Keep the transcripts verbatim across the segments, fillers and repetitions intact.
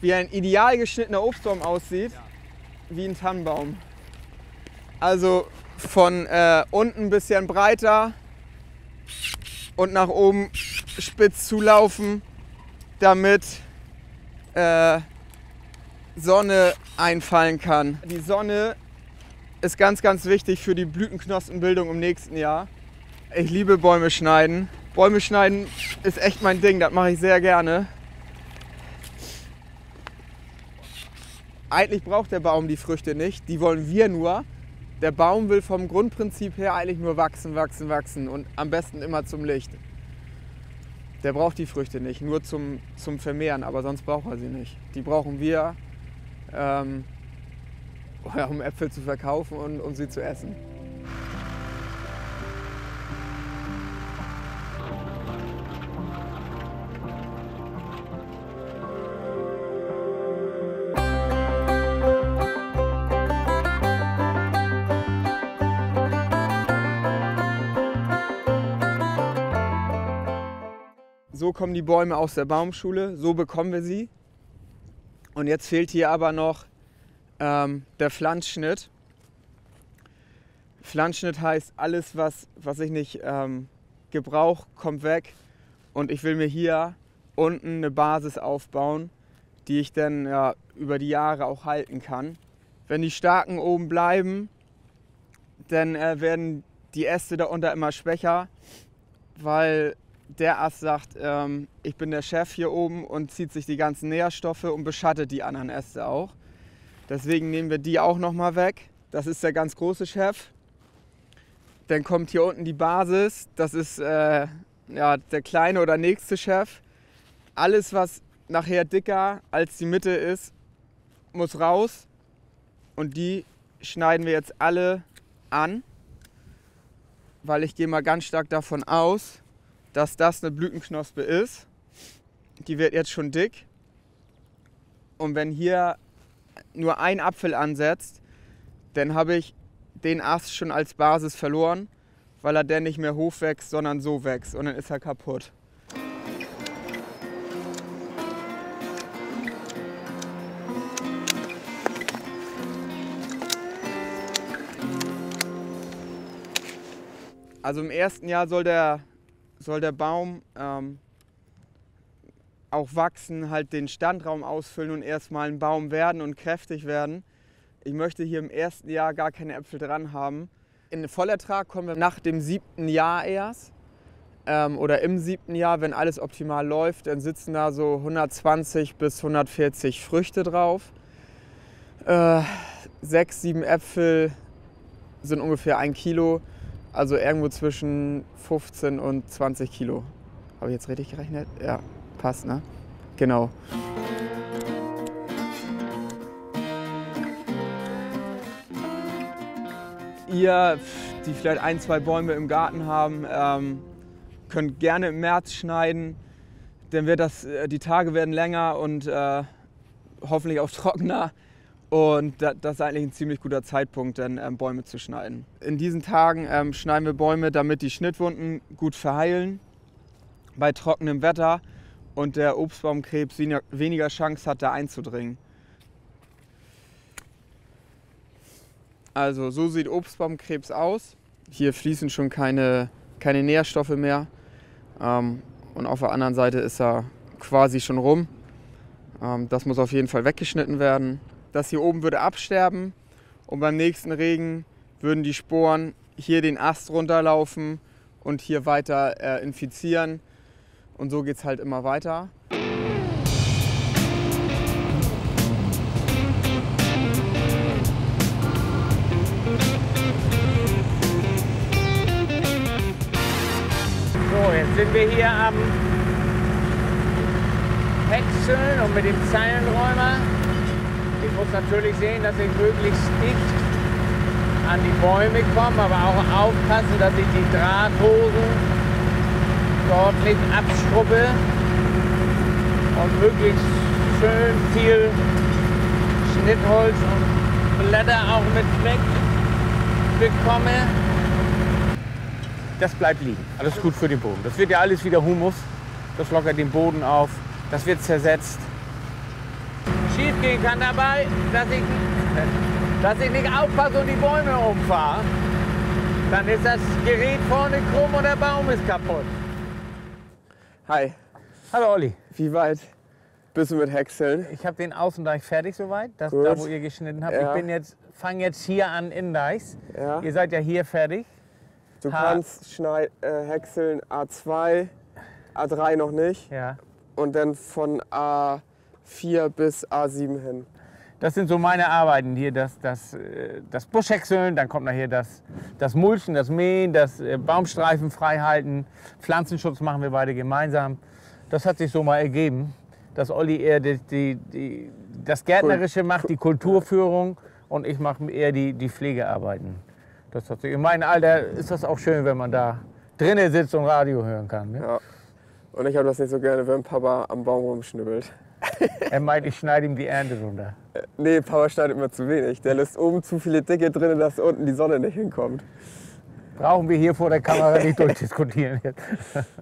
wie ein ideal geschnittener Obstbaum aussieht, wie ein Tannenbaum. Also von äh, unten ein bisschen breiter und nach oben spitz zulaufen, damit äh, Sonne einfallen kann. Die Sonne ist ganz, ganz wichtig für die Blütenknospenbildung im nächsten Jahr. Ich liebe Bäume schneiden. Bäume schneiden ist echt mein Ding, das mache ich sehr gerne. Eigentlich braucht der Baum die Früchte nicht, die wollen wir nur. Der Baum will vom Grundprinzip her eigentlich nur wachsen, wachsen, wachsen und am besten immer zum Licht. Der braucht die Früchte nicht, nur zum, zum Vermehren, aber sonst braucht er sie nicht. Die brauchen wir, ähm, um Äpfel zu verkaufen und um sie zu essen. So kommen die Bäume aus der Baumschule, so bekommen wir sie. Und jetzt fehlt hier aber noch ähm, der Pflanzschnitt. Pflanzschnitt heißt, alles, was, was ich nicht ähm, gebrauche, kommt weg. Und ich will mir hier unten eine Basis aufbauen, die ich dann ja, über die Jahre auch halten kann. Wenn die Starken oben bleiben, dann äh, werden die Äste darunter immer schwächer, weil der Ast sagt, ähm, ich bin der Chef hier oben und zieht sich die ganzen Nährstoffe und beschattet die anderen Äste auch. Deswegen nehmen wir die auch nochmal weg. Das ist der ganz große Chef. Dann kommt hier unten die Basis. Das ist äh, ja, der kleine oder nächste Chef. Alles, was nachher dicker als die Mitte ist, muss raus. Und die schneiden wir jetzt alle an, weil ich gehe mal ganz stark davon aus, dass das eine Blütenknospe ist. Die wird jetzt schon dick. Und wenn hier nur ein Apfel ansetzt, dann habe ich den Ast schon als Basis verloren, weil er dann nicht mehr hoch wächst, sondern so wächst. Und dann ist er kaputt. Also im ersten Jahr soll der soll der Baum ähm, auch wachsen, halt den Standraum ausfüllen und erstmal ein Baum werden und kräftig werden. Ich möchte hier im ersten Jahr gar keine Äpfel dran haben. In den Vollertrag kommen wir nach dem siebten Jahr erst ähm, oder im siebten Jahr, wenn alles optimal läuft, dann sitzen da so hundertzwanzig bis hundertvierzig Früchte drauf. Äh, sechs, sieben Äpfel sind ungefähr ein Kilo. Also irgendwo zwischen fünfzehn und zwanzig Kilo. Habe ich jetzt richtig gerechnet? Ja, passt, ne? Genau. Ihr, die vielleicht ein, zwei Bäume im Garten haben, ähm, könnt gerne im März schneiden. Dann wird das, die Tage werden länger und äh, hoffentlich auch trockener. Und das ist eigentlich ein ziemlich guter Zeitpunkt, dann ähm, Bäume zu schneiden. In diesen Tagen ähm, schneiden wir Bäume, damit die Schnittwunden gut verheilen bei trockenem Wetter und der Obstbaumkrebs weniger Chance hat, da einzudringen. Also so sieht Obstbaumkrebs aus. Hier fließen schon keine, keine Nährstoffe mehr. Ähm, und auf der anderen Seite ist er quasi schon rum. Ähm, das muss auf jeden Fall weggeschnitten werden. Das hier oben würde absterben und beim nächsten Regen würden die Sporen hier den Ast runterlaufen und hier weiter äh, infizieren. Und so geht es halt immer weiter. So, jetzt sind wir hier am Häckseln und mit dem Zeilenräumer. Ich muss natürlich sehen, dass ich möglichst dicht an die Bäume komme, aber auch aufpassen, dass ich die Drahthosen dort nicht abschruppe und möglichst schön viel Schnittholz und Blätter auch mit weg bekomme. Das bleibt liegen. Das ist gut für den Boden. Das wird ja alles wieder Humus. Das lockert den Boden auf. Das wird zersetzt. schief gehen kann dabei, dass ich, dass ich nicht aufpasse und die Bäume umfahre. Dann ist das Gerät vorne krumm und der Baum ist kaputt. Hi. Hallo Olli. Wie weit bist du mit Häckseln? Ich habe den Außendeich fertig soweit, das da wo ihr geschnitten habt. Ja. Ich bin jetzt, fange jetzt hier an Indeichs. Ja. Ihr seid ja hier fertig. Du H kannst schneid, äh, häckseln A zwei, A drei noch nicht. Ja. Und dann von A vier bis A sieben hin. Das sind so meine Arbeiten hier, das, das, das Buschhäckseln, dann kommt nachher das, das Mulchen, das Mähen, das Baumstreifen freihalten, Pflanzenschutz machen wir beide gemeinsam. Das hat sich so mal ergeben, dass Olli eher die, die, die, das Gärtnerische macht, die Kulturführung, und ich mache eher die, die Pflegearbeiten. Das hat sich, in meinem Alter ist das auch schön, wenn man da drinnen sitzt und Radio hören kann. Ne? Ja. Und ich habe das nicht so gerne, wenn Papa am Baum rumschnibbelt. Er meint, ich schneide ihm die Ernte runter. Nee, Papa schneidet immer zu wenig. Der lässt oben zu viele Dicke drin, dass unten die Sonne nicht hinkommt. Brauchen wir hier vor der Kamera nicht durchdiskutieren.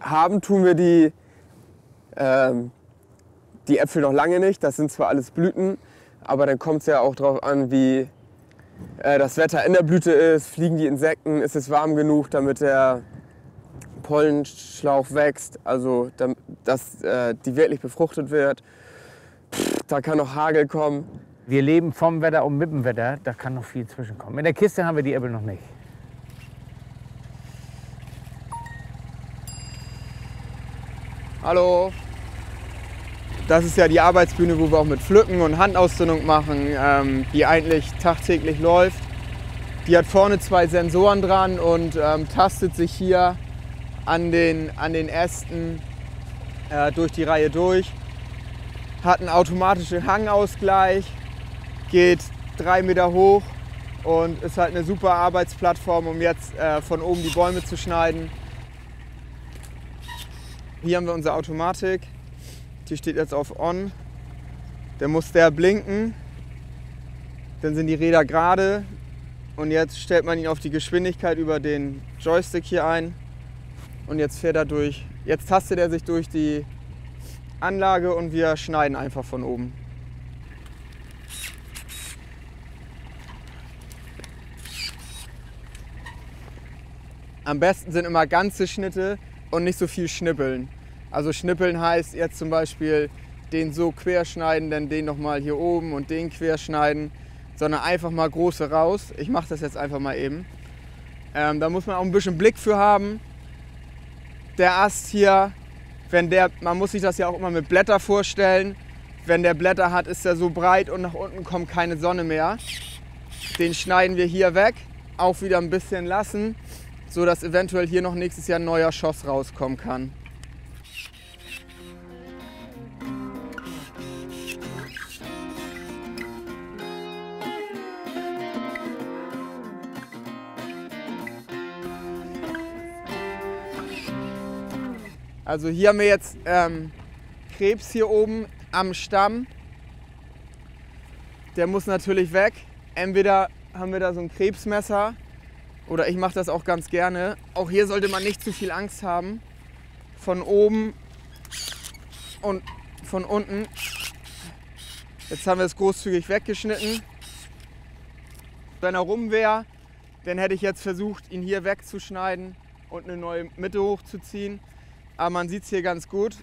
Haben tun wir die, ähm, die Äpfel noch lange nicht. Das sind zwar alles Blüten, aber dann kommt es ja auch darauf an, wie äh, das Wetter in der Blüte ist. Fliegen die Insekten? Ist es warm genug, damit der Pollenschlauch wächst, also dass äh, die wirklich befruchtet wird. Pff, da kann noch Hagel kommen. Wir leben vom Wetter und mit dem Wetter, da kann noch viel zwischenkommen. In der Kiste haben wir die Äpfel noch nicht. Hallo. Das ist ja die Arbeitsbühne, wo wir auch mit Pflücken und Handauszündung machen, ähm, die eigentlich tagtäglich läuft. Die hat vorne zwei Sensoren dran und ähm, tastet sich hier an den, an den Ästen äh, durch die Reihe durch, hat einen automatischen Hangausgleich, geht drei Meter hoch und ist halt eine super Arbeitsplattform, um jetzt äh, von oben die Bäume zu schneiden. Hier haben wir unsere Automatik, die steht jetzt auf On. Dann muss der blinken, dann sind die Räder gerade und jetzt stellt man ihn auf die Geschwindigkeit über den Joystick hier ein. Und jetzt fährt er durch, jetzt tastet er sich durch die Anlage und wir schneiden einfach von oben. Am besten sind immer ganze Schnitte und nicht so viel schnippeln. Also schnippeln heißt jetzt zum Beispiel den so querschneiden, dann den nochmal hier oben und den querschneiden, sondern einfach mal große raus. Ich mache das jetzt einfach mal eben. Ähm, da muss man auch ein bisschen Blick für haben. Der Ast hier, wenn der, man muss sich das ja auch immer mit Blätter vorstellen, wenn der Blätter hat, ist er so breit und nach unten kommt keine Sonne mehr. Den schneiden wir hier weg, auch wieder ein bisschen lassen, sodass eventuell hier noch nächstes Jahr ein neuer Schoss rauskommen kann. Also hier haben wir jetzt ähm, Krebs hier oben am Stamm, der muss natürlich weg. Entweder haben wir da so ein Krebsmesser oder ich mache das auch ganz gerne. Auch hier sollte man nicht zu viel Angst haben. Von oben und von unten. Jetzt haben wir es großzügig weggeschnitten. Wenn er rum wäre, dann hätte ich jetzt versucht, ihn hier wegzuschneiden und eine neue Mitte hochzuziehen. Aber man sieht es hier ganz gut,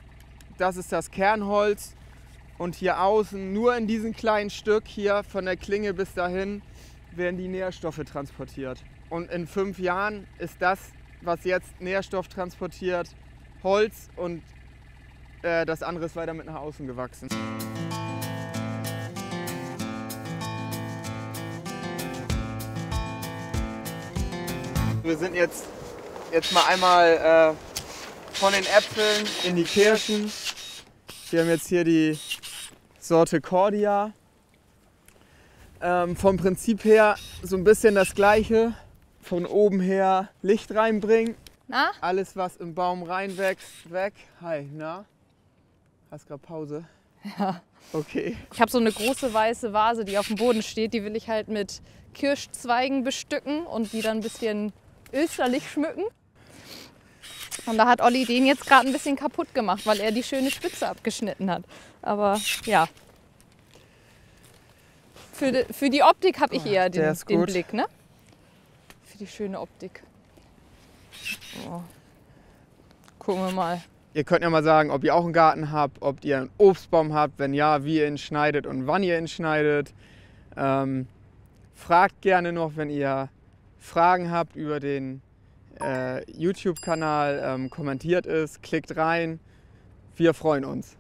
das ist das Kernholz und hier außen, nur in diesem kleinen Stück hier von der Klinge bis dahin, werden die Nährstoffe transportiert. Und in fünf Jahren ist das, was jetzt Nährstoff transportiert, Holz und äh, das andere ist weiter mit nach außen gewachsen. Wir sind jetzt, jetzt mal einmal äh, von den Äpfeln in die Kirschen. Wir haben jetzt hier die Sorte Cordia. Ähm, vom Prinzip her so ein bisschen das Gleiche. Von oben her Licht reinbringen. Na? Alles, was im Baum reinwächst, weg. Hi, na? Hast gerade Pause? Ja. Okay. Ich habe so eine große weiße Vase, die auf dem Boden steht. Die will ich halt mit Kirschzweigen bestücken und die dann ein bisschen österlich schmücken. Und da hat Olli den jetzt gerade ein bisschen kaputt gemacht, weil er die schöne Spitze abgeschnitten hat. Aber ja, Für, für die Optik habe ich eher den, den Blick, ne? Für die schöne Optik. Oh. Gucken wir mal. Ihr könnt ja mal sagen, ob ihr auch einen Garten habt, ob ihr einen Obstbaum habt, wenn ja, wie ihr ihn schneidet und wann ihr ihn schneidet. Ähm, fragt gerne noch, wenn ihr Fragen habt über den äh, YouTube-Kanal, ähm, kommentiert es, klickt rein. Wir freuen uns.